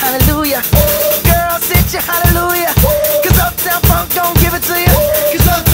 Hallelujah, girl, sit your hallelujah, 'cause Uptown Funk don't give it to you, 'cause Uptown